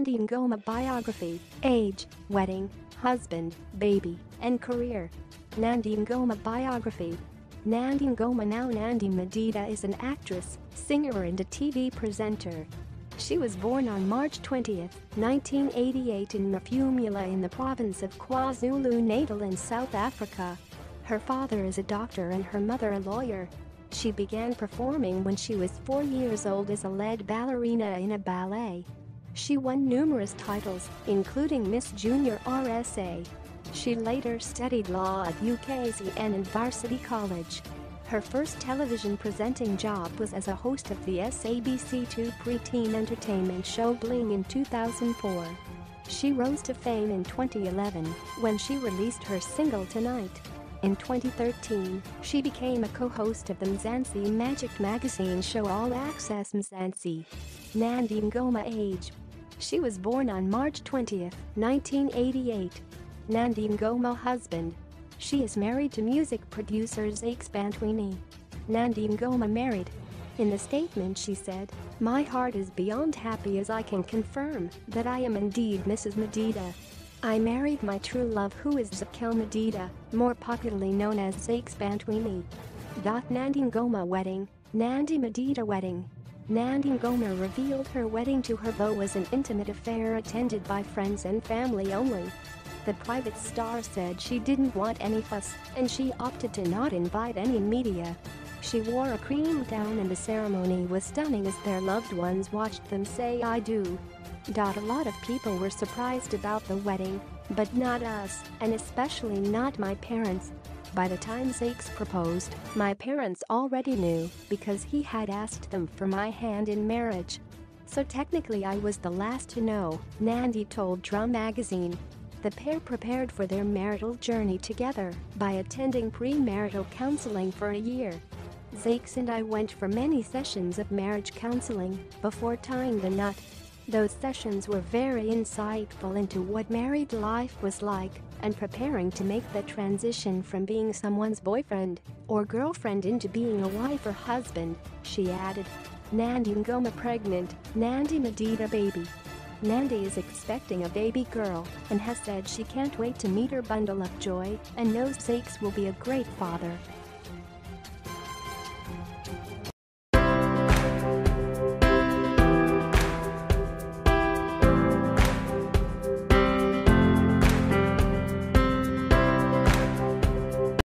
Nandi Mngoma biography, age, wedding, husband, baby, and career. Nandi Mngoma biography. Nandi Mngoma, now Nandi Madida, is an actress, singer and a TV presenter. She was born on March 20, 1988 in Maphumula in the province of KwaZulu-Natal in South Africa. Her father is a doctor and her mother a lawyer. She began performing when she was 4 years old as a lead ballerina in a ballet. She won numerous titles, including Miss Junior RSA. She later studied law at UKZN and Varsity College. Her first television presenting job was as a host of the SABC2 pre-teen entertainment show Bling in 2004. She rose to fame in 2011 when she released her single Tonight. In 2013, she became a co-host of the Mzansi Magic magazine show All Access Mzansi. Nandi Mngoma age. She was born on March 20, 1988. Nandi Mngoma husband. She is married to music producer Zakes Bantwini. Nandi Mngoma married. In the statement she said, "My heart is beyond happy as I can confirm that I am indeed Mrs. Madida. I married my true love, who is Zakele Madida, more popularly known as Zakes Bantwini." Nandi Mngoma wedding. Nandi Madida wedding. Nandi Mngoma revealed her wedding to her beau was an intimate affair attended by friends and family only. The private star said she didn't want any fuss, and she opted to not invite any media. She wore a cream gown and the ceremony was stunning as their loved ones watched them say "I do." A lot of people were surprised about the wedding, but not us, and especially not my parents. By the time Zakes proposed, my parents already knew because he had asked them for my hand in marriage. So technically I was the last to know, Nandi told Drum magazine. The pair prepared for their marital journey together by attending premarital counseling for a year. Zakes and I went for many sessions of marriage counseling before tying the knot. Those sessions were very insightful into what married life was like and preparing to make the transition from being someone's boyfriend or girlfriend into being a wife or husband, she added. Nandi Mngoma pregnant, Nandi Madida baby. Nandi is expecting a baby girl and has said she can't wait to meet her bundle of joy and knows Zakes will be a great father.